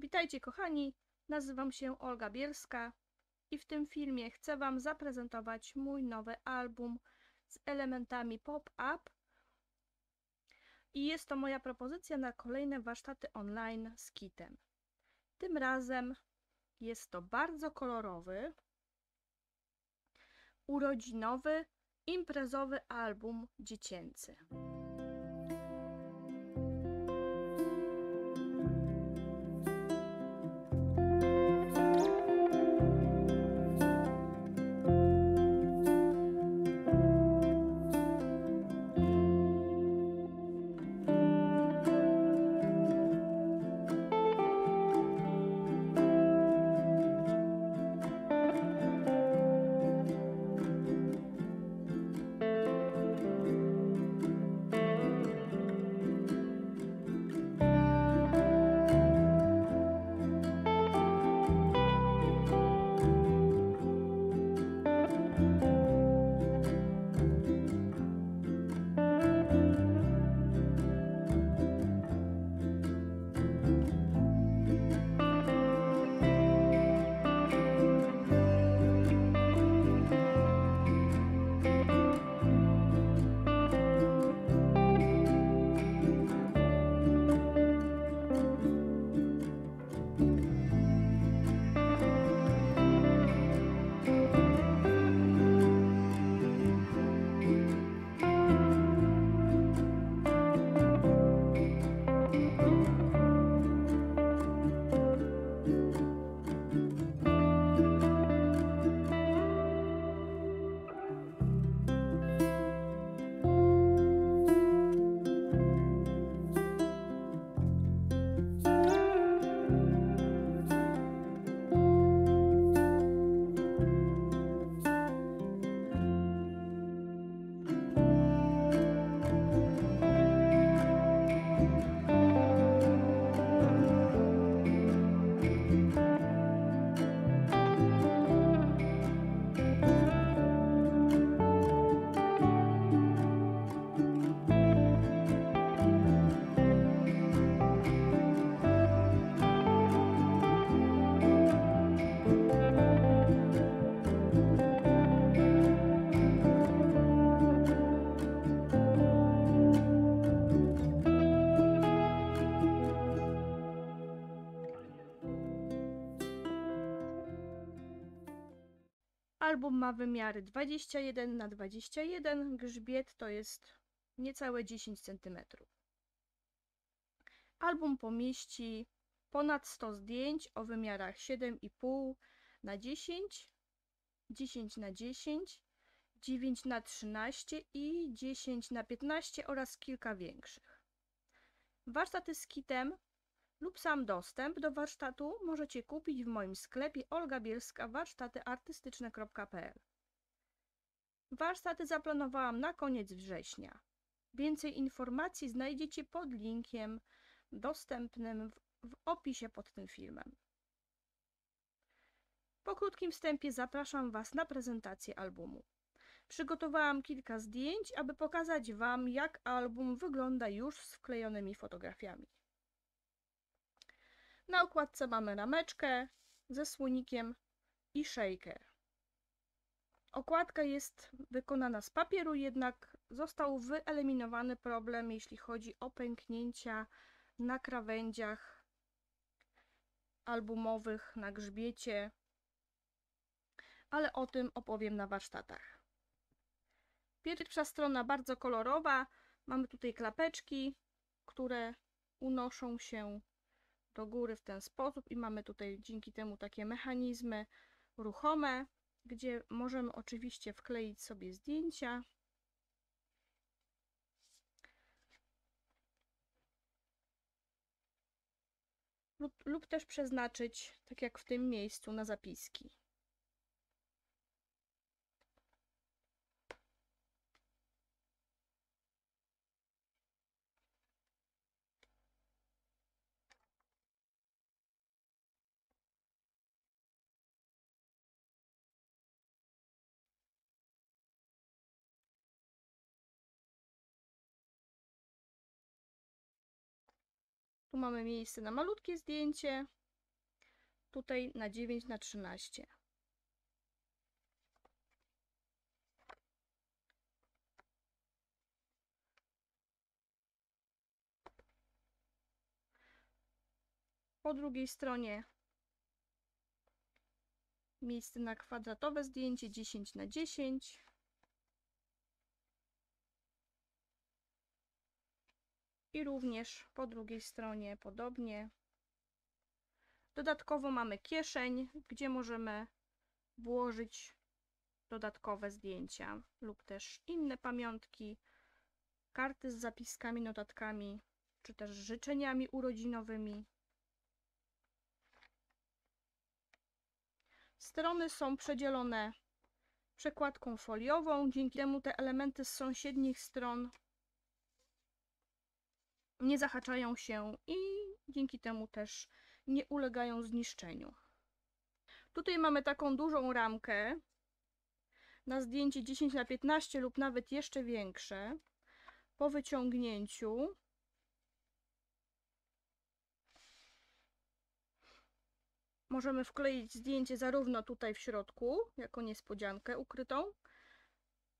Witajcie kochani, nazywam się Olga Bielska i w tym filmie chcę Wam zaprezentować mój nowy album z elementami pop-up i jest to moja propozycja na kolejne warsztaty online z kitem. Tym razem jest to bardzo kolorowy, urodzinowy, imprezowy album dziecięcy. Album ma wymiary 21 na 21, grzbiet to jest niecałe 10 cm. Album pomieści ponad 100 zdjęć o wymiarach 7,5 na 10, 10 na 10, 9 na 13 i 10 na 15 oraz kilka większych. Warsztaty z kitem lub sam dostęp do warsztatu możecie kupić w moim sklepie olgabielska-warsztatyartystyczne.pl. Warsztaty zaplanowałam na koniec września. Więcej informacji znajdziecie pod linkiem dostępnym w opisie pod tym filmem. Po krótkim wstępie zapraszam Was na prezentację albumu. Przygotowałam kilka zdjęć, aby pokazać Wam, jak album wygląda już z wklejonymi fotografiami. Na okładce mamy rameczkę ze słonikiem i shaker. Okładka jest wykonana z papieru, jednak został wyeliminowany problem, jeśli chodzi o pęknięcia na krawędziach albumowych, na grzbiecie, ale o tym opowiem na warsztatach. Pierwsza strona bardzo kolorowa. Mamy tutaj klapeczki, które unoszą się do góry w ten sposób i mamy tutaj dzięki temu takie mechanizmy ruchome, gdzie możemy oczywiście wkleić sobie zdjęcia. Lub też przeznaczyć, tak jak w tym miejscu, na zapiski. Tu mamy miejsce na malutkie zdjęcie tutaj na 9×13. Po drugiej stronie miejsce na kwadratowe zdjęcie 10×10. I również po drugiej stronie podobnie. Dodatkowo mamy kieszeń, gdzie możemy włożyć dodatkowe zdjęcia lub też inne pamiątki, karty z zapiskami, notatkami, czy też życzeniami urodzinowymi. Strony są przedzielone przekładką foliową, dzięki temu te elementy z sąsiednich stron nie zahaczają się i dzięki temu też nie ulegają zniszczeniu. Tutaj mamy taką dużą ramkę na zdjęcie 10×15 lub nawet jeszcze większe. Po wyciągnięciu możemy wkleić zdjęcie zarówno tutaj w środku, jako niespodziankę ukrytą,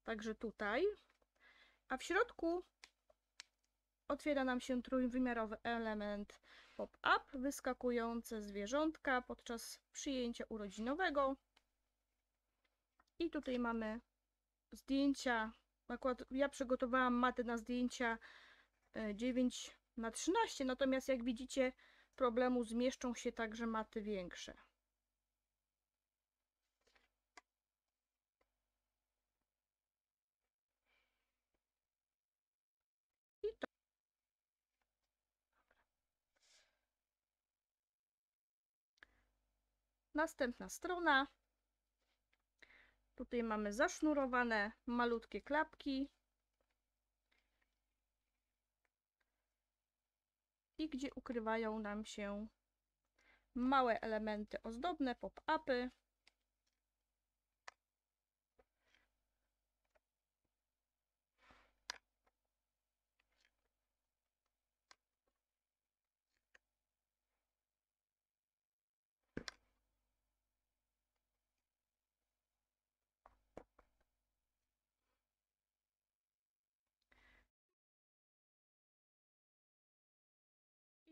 także tutaj, a w środku otwiera nam się trójwymiarowy element pop-up, wyskakujące zwierzątka podczas przyjęcia urodzinowego. I tutaj mamy zdjęcia, akurat ja przygotowałam matę na zdjęcia 9×13, natomiast jak widzicie, problemu zmieszczą się także maty większe. I to. Następna strona. Tutaj mamy zasznurowane malutkie klapki. I gdzie ukrywają nam się małe elementy ozdobne, pop-upy.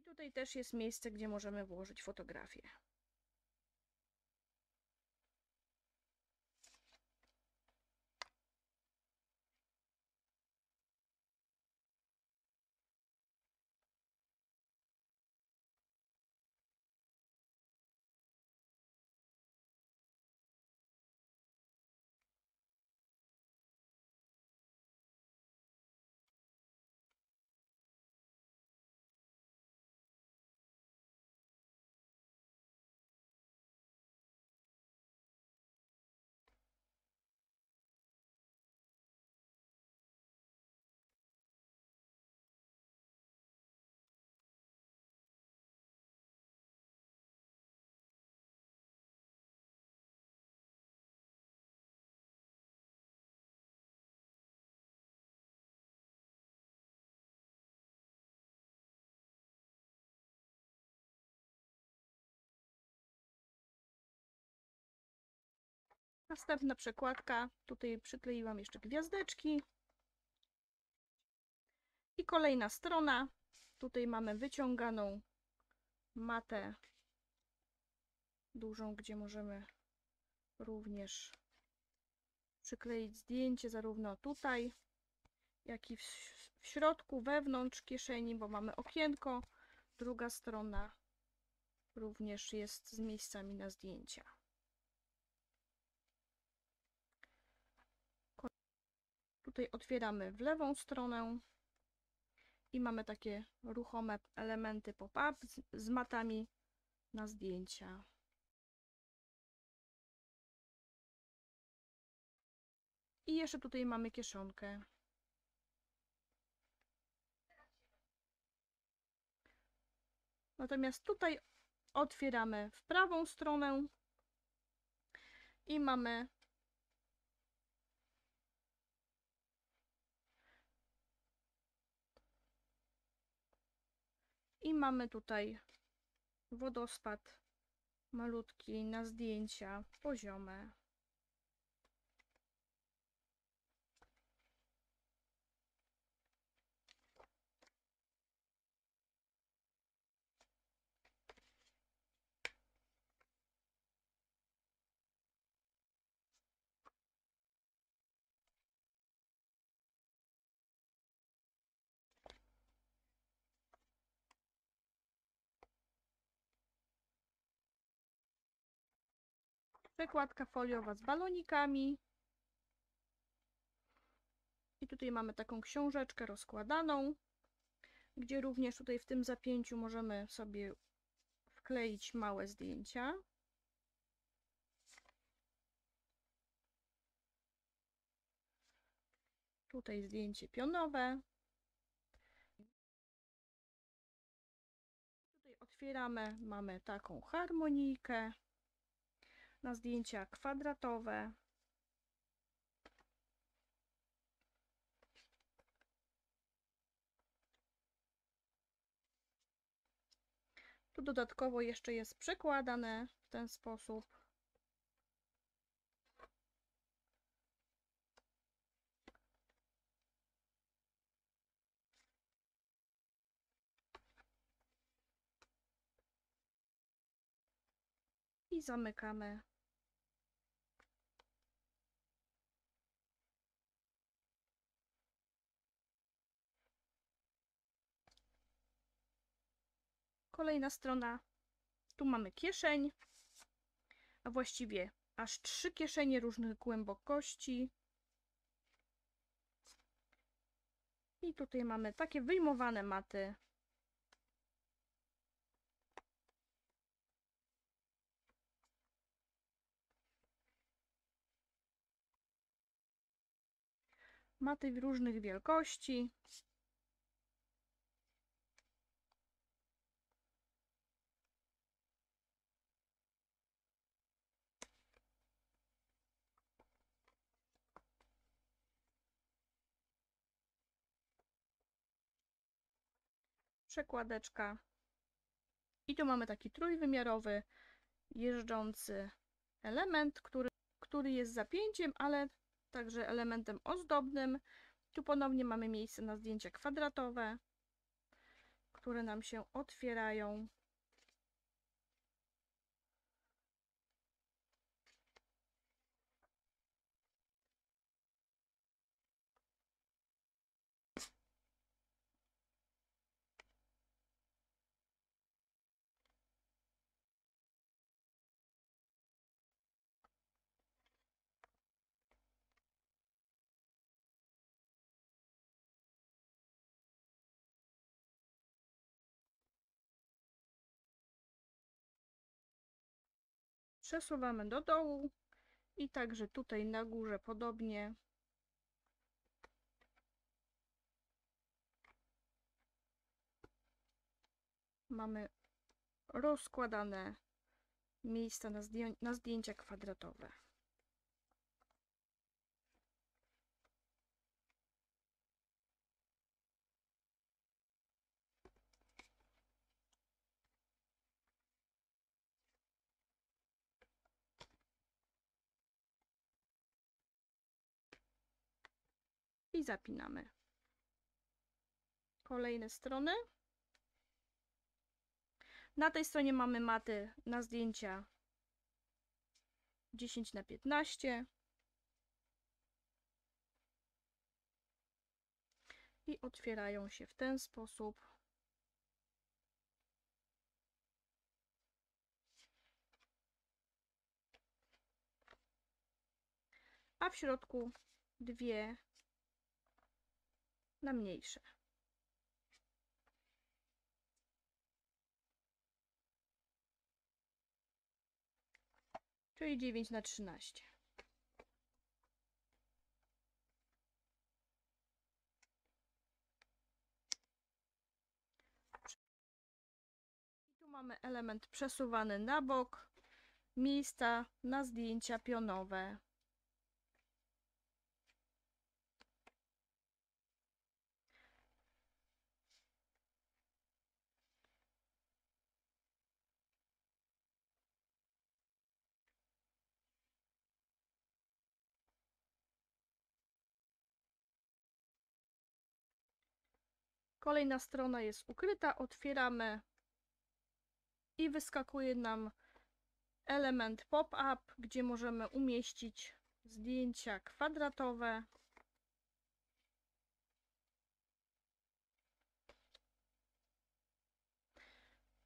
Tutaj też jest miejsce, gdzie możemy włożyć fotografię. Następna przekładka, tutaj przykleiłam jeszcze gwiazdeczki. I kolejna strona, tutaj mamy wyciąganą matę dużą, gdzie możemy również przykleić zdjęcie zarówno tutaj, jak i w środku, wewnątrz kieszeni, bo mamy okienko. Druga strona również jest z miejscami na zdjęcia. Tutaj otwieramy w lewą stronę i mamy takie ruchome elementy pop-up z matami na zdjęcia. I jeszcze tutaj mamy kieszonkę. Natomiast tutaj otwieramy w prawą stronę i mamy tutaj wodospad malutki na zdjęcia poziome. Przekładka foliowa z balonikami. I tutaj mamy taką książeczkę rozkładaną, gdzie również tutaj w tym zapięciu możemy sobie wkleić małe zdjęcia. Tutaj zdjęcie pionowe. Tutaj otwieramy, mamy taką harmonijkę. Na zdjęcia kwadratowe. Tu dodatkowo jeszcze jest przekładane w ten sposób. I zamykamy. Kolejna strona, tu mamy kieszeń, a właściwie aż 3 kieszenie różnych głębokości. I tutaj mamy takie wyjmowane maty. Maty różnych wielkości. Przekładeczka. I tu mamy taki trójwymiarowy jeżdżący element, który jest zapięciem, ale także elementem ozdobnym. Tu ponownie mamy miejsce na zdjęcia kwadratowe, które nam się otwierają. Przesuwamy do dołu i także tutaj na górze podobnie. Mamy rozkładane miejsca na zdjęcia kwadratowe. I zapinamy. Kolejne strony. Na tej stronie mamy maty na zdjęcia 10×15. I otwierają się w ten sposób. A w środku dwie na mniejsze. Czyli 9×13. I tu mamy element przesuwany na bok, miejsca na zdjęcia pionowe. Kolejna strona jest ukryta, otwieramy i wyskakuje nam element pop-up, gdzie możemy umieścić zdjęcia kwadratowe.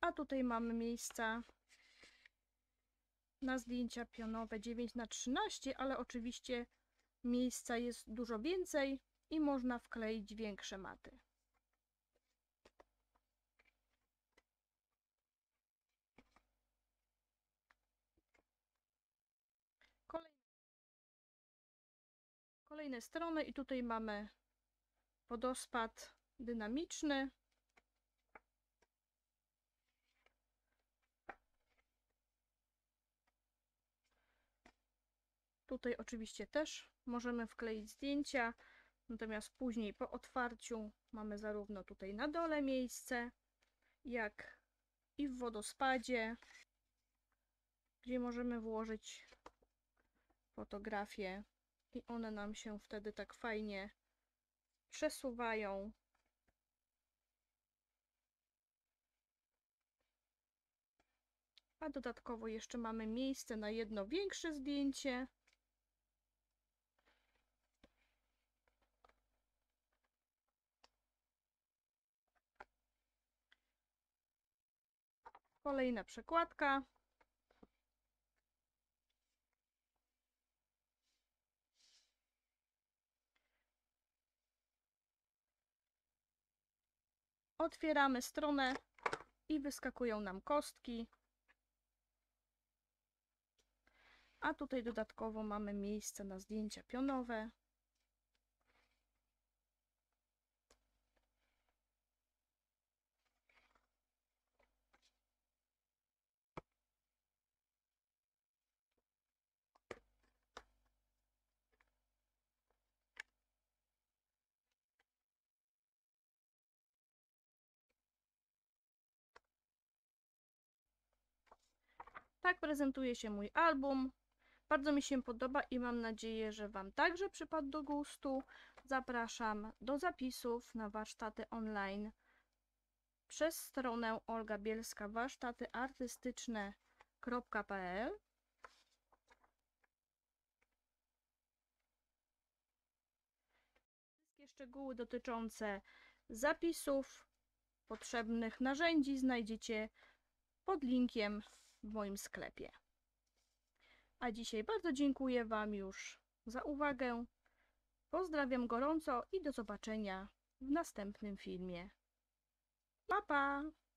A tutaj mamy miejsca na zdjęcia pionowe 9×13, ale oczywiście miejsca jest dużo więcej i można wkleić większe maty. Kolejne strony i tutaj mamy wodospad dynamiczny. Tutaj oczywiście też możemy wkleić zdjęcia, natomiast później po otwarciu mamy zarówno tutaj na dole miejsce, jak i w wodospadzie, gdzie możemy włożyć fotografie i one nam się wtedy tak fajnie przesuwają. A dodatkowo jeszcze mamy miejsce na jedno większe zdjęcie. Kolejna przekładka. Otwieramy stronę i wyskakują nam kostki. A tutaj dodatkowo mamy miejsce na zdjęcia pionowe. Tak prezentuje się mój album. Bardzo mi się podoba i mam nadzieję, że Wam także przypadł do gustu. Zapraszam do zapisów na warsztaty online przez stronę olgabielska-warsztatyartystyczne.pl. Wszystkie szczegóły dotyczące zapisów, potrzebnych narzędzi znajdziecie pod linkiem w moim sklepie. A dzisiaj bardzo dziękuję Wam już za uwagę. Pozdrawiam gorąco i do zobaczenia w następnym filmie. Pa, pa!